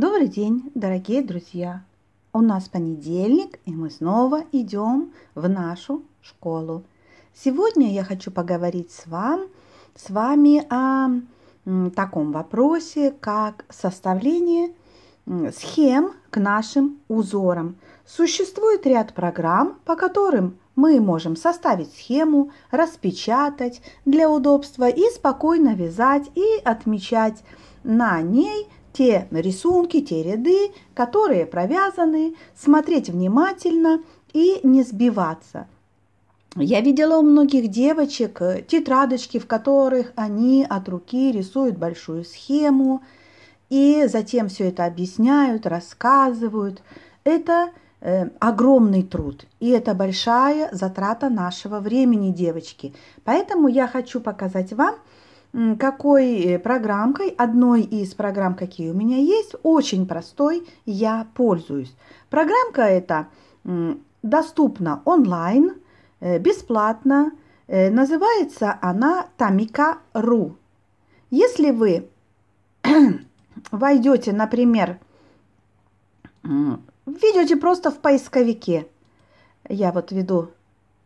Добрый день, дорогие друзья! У нас понедельник, и мы снова идем в нашу школу. Сегодня я хочу поговорить с вами о таком вопросе, как составление схем к нашим узорам. Существует ряд программ, по которым мы можем составить схему, распечатать для удобства и спокойно вязать и отмечать на ней те рисунки, те ряды, которые провязаны, смотреть внимательно и не сбиваться. Я видела у многих девочек тетрадочки, в которых они от руки рисуют большую схему и затем все это объясняют, рассказывают. Это огромный труд, и это большая затрата нашего времени, девочки. Поэтому я хочу показать вам, какой программкой, одной из программ, какие у меня есть, очень простой, я пользуюсь. Программка эта доступна онлайн, бесплатно. Называется она tamica.ru. Если вы войдете, например, введете просто в поисковике, я вот веду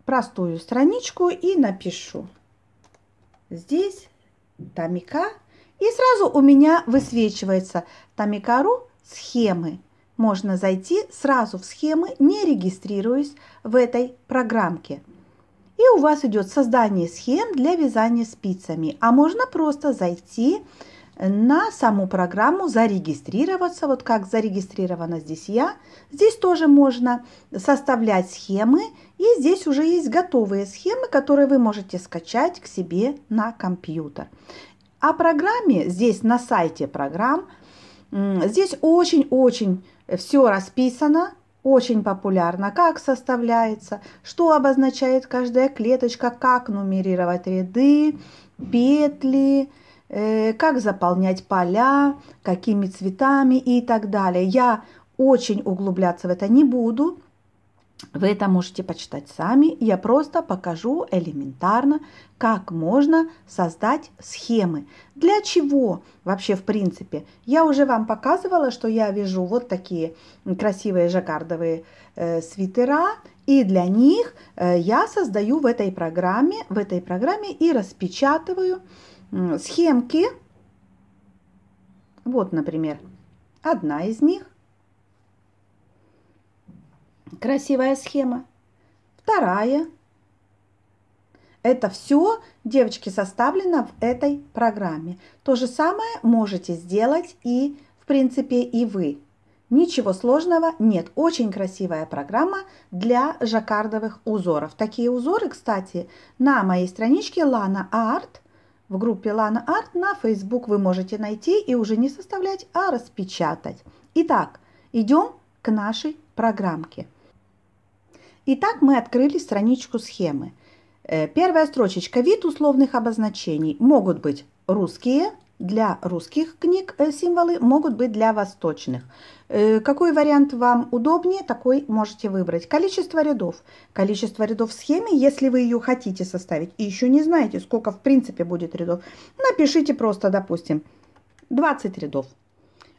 простую страничку и напишу здесь Tamica, и сразу у меня высвечивается tamica.ru схемы. Можно зайти сразу в схемы, не регистрируясь в этой программке. И у вас идет создание схем для вязания спицами. А можно просто зайти на саму программу, зарегистрироваться. Вот как зарегистрирована здесь я. Здесь тоже можно составлять схемы. И здесь уже есть готовые схемы, которые вы можете скачать к себе на компьютер. О программе здесь на сайте программ. Здесь очень-очень все расписано. Очень популярно, как составляется, что обозначает каждая клеточка, как нумерировать ряды, петли, как заполнять поля, какими цветами и так далее. Я очень углубляться в это не буду. Вы это можете почитать сами. Я просто покажу элементарно, как можно создать схемы. Для чего вообще в принципе? Я уже вам показывала, что я вяжу вот такие красивые жаккардовые свитера. И для них я создаю в этой программе и распечатываю схемки. Вот, например, одна из них. Красивая схема. Вторая. Это все, девочки, составлено в этой программе. То же самое можете сделать и, в принципе, и вы. Ничего сложного нет. Очень красивая программа для жаккардовых узоров. Такие узоры, кстати, на моей страничке Lana Art. В группе Lana Art на Facebook вы можете найти и уже не составлять, а распечатать. Итак, идем к нашей программке. Итак, мы открыли страничку схемы. Первая строчечка. Вид условных обозначений. Могут быть русские, для русских книг символы, могут быть для восточных. Какой вариант вам удобнее, такой можете выбрать. Количество рядов. Количество рядов в схеме, если вы ее хотите составить и еще не знаете, сколько в принципе будет рядов, напишите просто, допустим, 20 рядов.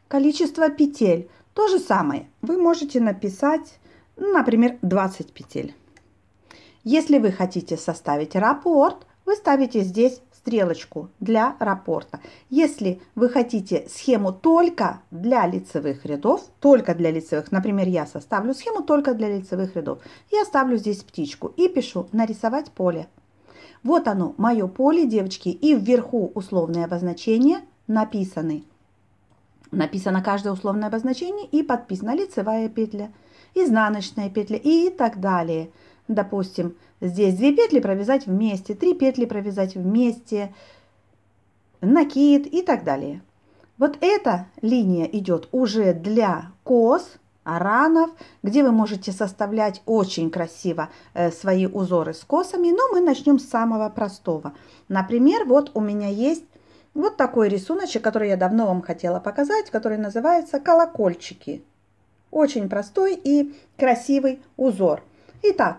Количество петель. То же самое. Вы можете написать, например, 20 петель. Если вы хотите составить раппорт, вы ставите здесь стрелочку для раппорта. Если вы хотите схему только для лицевых рядов, например, я составлю схему только для лицевых рядов, я ставлю здесь птичку и пишу «нарисовать поле». Вот оно, мое поле, девочки, и вверху условные обозначения написаны. Написано каждое условное обозначение и подписана лицевая петля, изнаночная петля и так далее. Допустим, здесь 2 петли провязать вместе, 3 петли провязать вместе, накид и так далее. Вот эта линия идет уже для кос, оранов, где вы можете составлять очень красиво свои узоры с косами. Но мы начнем с самого простого. Например, вот у меня есть вот такой рисуночек, который я давно вам хотела показать, который называется колокольчики. Очень простой и красивый узор. Итак,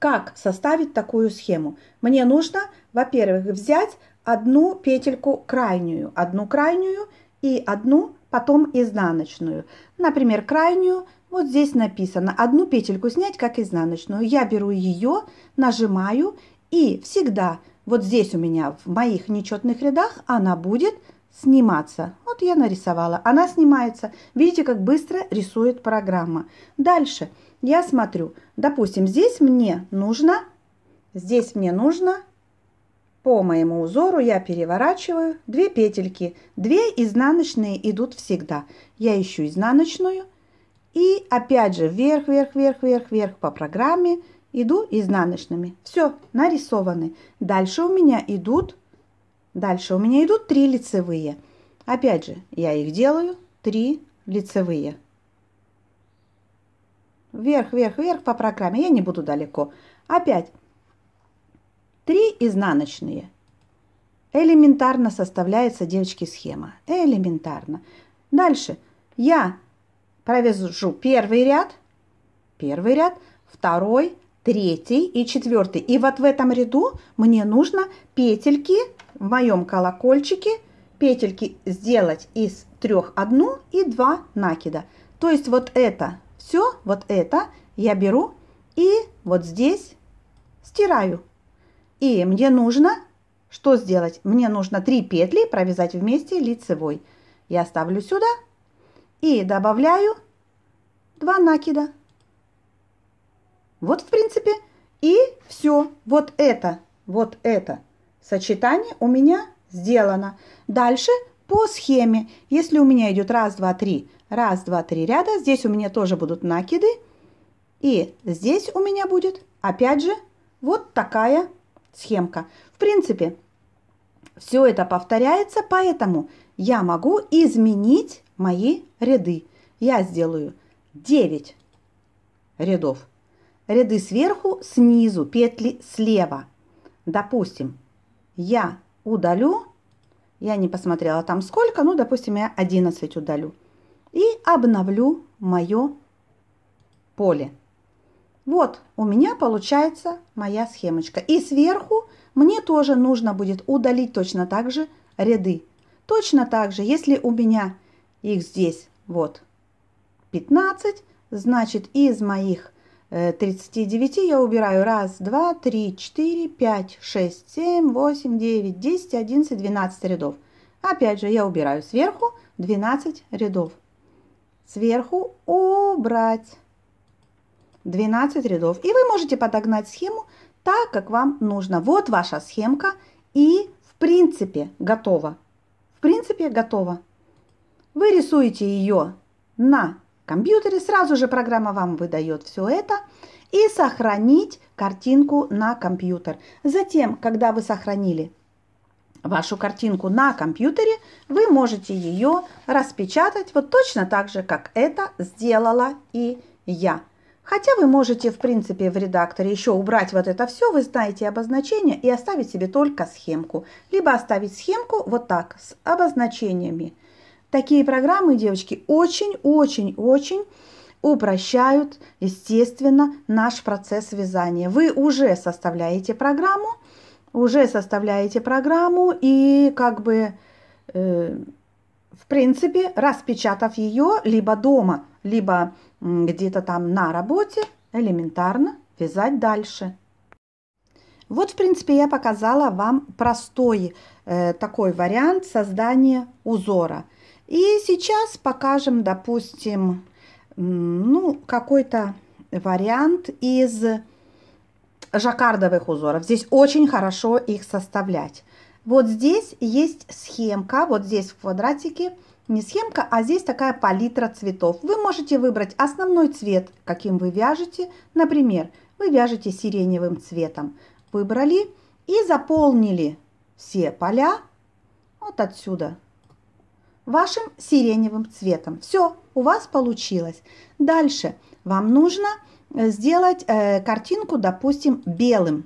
как составить такую схему? Мне нужно, во-первых, взять одну петельку крайнюю и одну потом изнаночную. Например, крайнюю, вот здесь написано, одну петельку снять как изнаночную. Я беру ее, нажимаю, и всегда вот здесь у меня в моих нечетных рядах она будет сниматься. Вот я нарисовала, она снимается. Видите, как быстро рисует программа. Дальше я смотрю, допустим, здесь мне нужно по моему узору, я переворачиваю 2 петельки, 2 изнаночные идут всегда. Я ищу изнаночную и опять же вверх, вверх, вверх, вверх, вверх по программе иду изнаночными. Все, нарисованы. Дальше у меня идут 3 лицевые. Опять же, я их делаю 3 лицевые. Вверх, вверх, вверх по программе. Я не буду далеко. Опять 3 изнаночные. Элементарно составляется, девочки, схема. Элементарно. Дальше я провяжу первый ряд, второй, третий и четвертый. И вот в этом ряду мне нужно петельки в моем колокольчике, петельки сделать из 3 одну и 2 накида. То есть вот это все, вот это я беру и вот здесь стираю. И мне нужно что сделать? Мне нужно 3 петли провязать вместе лицевой. Я ставлю сюда и добавляю 2 накида. Вот, в принципе, и все. Вот это сочетание у меня сделано. Дальше по схеме. Если у меня идет 1, 2, 3 ряда, здесь у меня тоже будут накиды. И здесь у меня будет, опять же, вот такая схемка. В принципе, все это повторяется, поэтому я могу изменить мои ряды. Я сделаю 9 рядов. Ряды сверху, снизу, петли слева. Допустим, я удалю, я не посмотрела там сколько, ну, допустим, я 11 удалю. И обновлю мое поле. Вот у меня получается моя схемочка. И сверху мне тоже нужно будет удалить точно так же ряды. Точно так же, если у меня их здесь вот 15, значит из моих 39 я убираю 1, 2, 3, 4, 5, 6, 7, 8, 9, 10, 11, 12 рядов. Опять же я убираю сверху 12 рядов. Сверху убрать 12 рядов. И вы можете подогнать схему так, как вам нужно. Вот ваша схемка и в принципе готова. Вы рисуете ее на компьютере, сразу же программа вам выдает все это. И сохранить картинку на компьютер. Затем, когда вы сохранили вашу картинку на компьютере, вы можете ее распечатать вот точно так же, как это сделала и я. Хотя вы можете, в принципе, в редакторе еще убрать вот это все, вы знаете обозначение, и оставить себе только схемку. Либо оставить схемку вот так, с обозначениями. Такие программы, девочки, очень-очень-очень упрощают, естественно, наш процесс вязания. Вы уже составляете программу, и как бы, в принципе, распечатав ее либо дома, либо где-то там на работе, элементарно вязать дальше. Вот, в принципе, я показала вам простой такой вариант создания узора. И сейчас покажем, допустим, ну, какой-то вариант из жаккардовых узоров. Здесь очень хорошо их составлять. Вот здесь есть схемка, вот здесь в квадратике. Не схемка, а здесь такая палитра цветов. Вы можете выбрать основной цвет, каким вы вяжете. Например, вы вяжете сиреневым цветом. Выбрали и заполнили все поля вот отсюда вашим сиреневым цветом. Все, у вас получилось. Дальше вам нужно сделать картинку, допустим, белым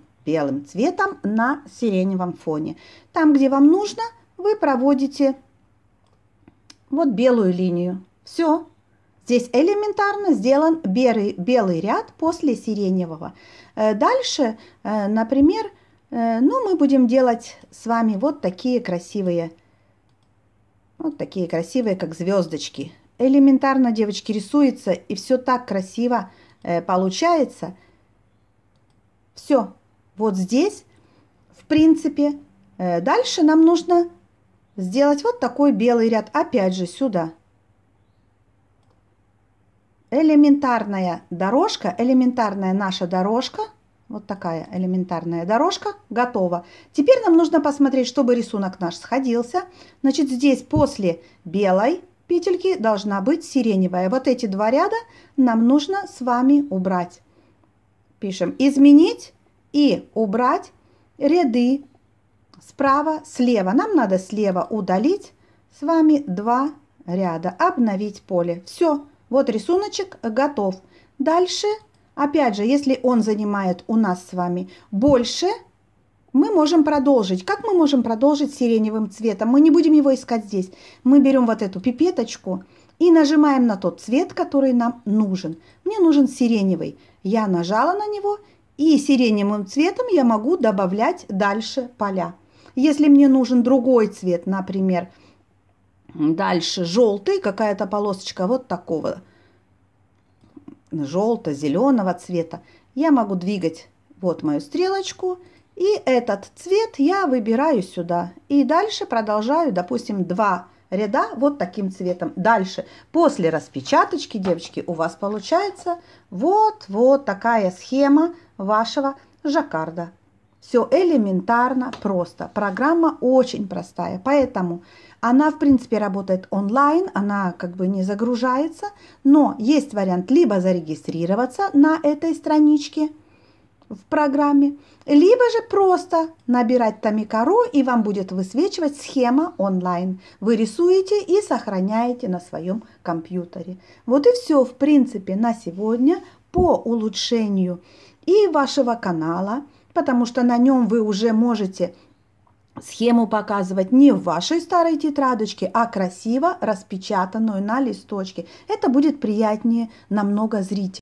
цветом на сиреневом фоне. Там, где вам нужно, вы проводите вот белую линию. Все. Здесь элементарно сделан белый ряд после сиреневого. Дальше, например, ну, мы будем делать с вами вот такие красивые Вот такие красивые, как звездочки. Элементарно, девочки, рисуется, и все так красиво получается. Все, вот здесь, в принципе, дальше нам нужно сделать вот такой белый ряд, опять же сюда. Элементарная дорожка, элементарная наша дорожка, вот такая элементарная дорожка, готова. Теперь нам нужно посмотреть, чтобы рисунок наш сходился. Значит, здесь после белой петельки должна быть сиреневая. Вот эти два ряда нам нужно с вами убрать. Пишем «изменить» и «убрать ряды справа, слева». Нам надо слева удалить с вами два ряда, обновить поле. Все, вот рисуночек готов. Дальше, опять же, если он занимает у нас с вами больше, мы можем продолжить. Как мы можем продолжить сиреневым цветом? Мы не будем его искать здесь. Мы берем вот эту пипеточку и нажимаем на тот цвет, который нам нужен. Мне нужен сиреневый. Я нажала на него, и сиреневым цветом я могу добавлять дальше поля. Если мне нужен другой цвет, например, дальше желтый, какая-то полосочка вот такого желто-зеленого цвета, я могу двигать вот мою стрелочку, и этот цвет я выбираю сюда. И дальше продолжаю, допустим, два ряда вот таким цветом. Дальше, после распечаточки, девочки, у вас получается вот такая схема вашего жаккарда. Все элементарно просто. Программа очень простая, поэтому она, в принципе, работает онлайн, она как бы не загружается, но есть вариант либо зарегистрироваться на этой страничке в программе, либо же просто набирать tamica.ru, и вам будет высвечивать схема онлайн. Вы рисуете и сохраняете на своем компьютере. Вот и все, в принципе, на сегодня по улучшению и вашего канала, потому что на нем вы уже можете схему показывать не в вашей старой тетрадочке, а красиво распечатанную на листочке. Это будет приятнее намного зрителям.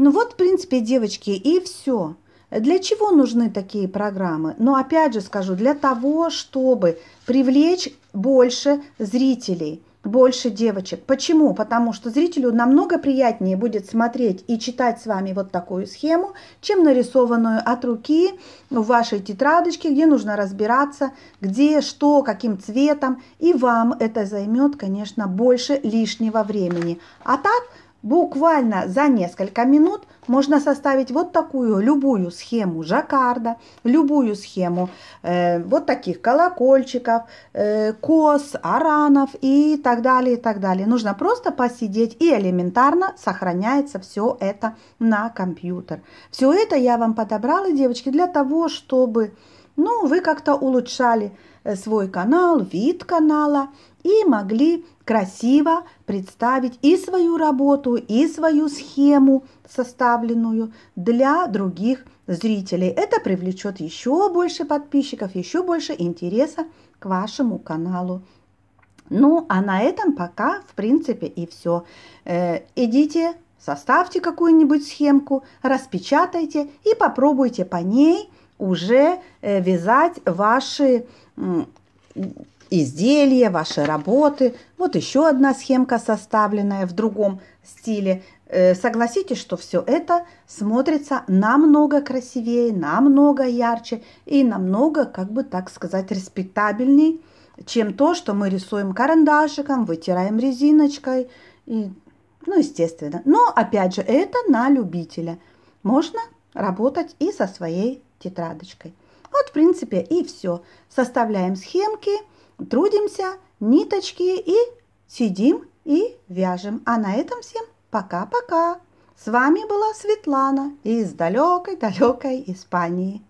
Ну вот, в принципе, девочки, и все. Для чего нужны такие программы? Но опять же скажу, для того, чтобы привлечь больше зрителей, больше девочек. Почему? Потому что зрителю намного приятнее будет смотреть и читать с вами вот такую схему, чем нарисованную от руки в вашей тетрадочке, где нужно разбираться, где, что, каким цветом. И вам это займет, конечно, больше лишнего времени. А так, буквально за несколько минут можно составить вот такую любую схему жаккарда, любую схему вот таких колокольчиков, кос, оранов и так далее, и так далее. Нужно просто посидеть, и элементарно сохраняется все это на компьютер. Все это я вам подобрала, девочки, для того, чтобы вы как-то улучшали свой канал, вид канала, и могли красиво представить и свою работу, и свою схему, составленную для других зрителей. Это привлечет еще больше подписчиков, еще больше интереса к вашему каналу. Ну, а на этом пока, в принципе, и все. Идите, составьте какую-нибудь схемку, распечатайте и попробуйте по ней уже вязать ваши изделия, ваши работы. Вот еще одна схемка, составленная в другом стиле. Согласитесь, что все это смотрится намного красивее, намного ярче и намного, как бы так сказать, респектабельней, чем то, что мы рисуем карандашиком, вытираем резиночкой. Естественно. Но, опять же, это на любителя. Можно работать и со своей тетрадочкой. Вот, в принципе, и все. Составляем схемки, трудимся, ниточки, и сидим и вяжем. А на этом всем пока-пока. С вами была Светлана из далекой-далекой Испании.